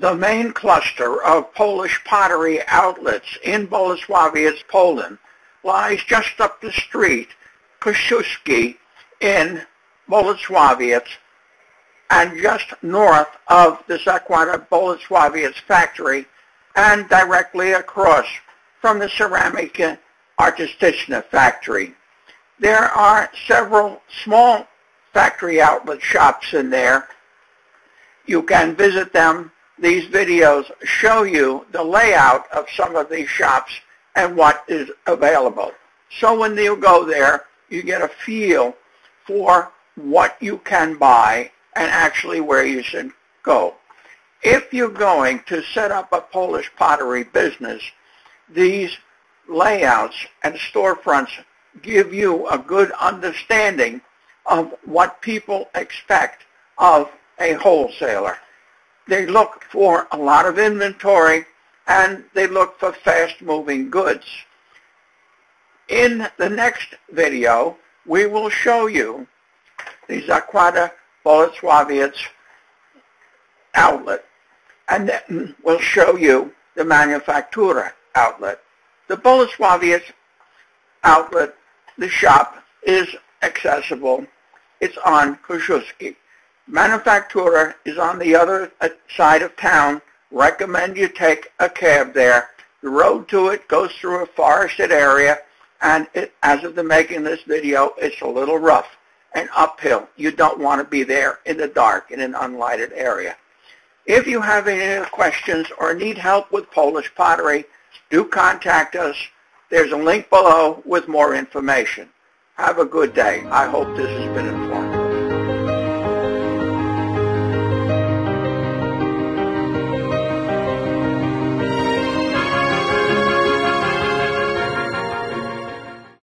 The main cluster of Polish pottery outlets in Bolesławiec, Poland, lies just up the street, Kościuszko in Bolesławiec, and just north of the Zakład Bolesławiec factory, and directly across from the Ceramika Artystyczna factory. There are several small factory outlet shops in there. You can visit them. These videos show you the layout of some of these shops and what is available. So when you go there, you get a feel for what you can buy and actually where you should go. If you're going to set up a Polish pottery business, these layouts and storefronts give you a good understanding of what people expect of a wholesaler. They look for a lot of inventory, and they look for fast-moving goods. In the next video, we will show you the Zakład Bolesławiec outlet, and then we'll show you the Manufactura outlet. The Bolesławiec outlet, the shop, is accessible. It's on Kościuszko. Manufactura is on the other side of town. Recommend you take a cab there. The road to it goes through a forested area, and as of the making of this video, it's a little rough and uphill. You don't want to be there in the dark in an unlighted area. If you have any questions or need help with Polish pottery, do contact us. There's a link below with more information. Have a good day. I hope this has been informative.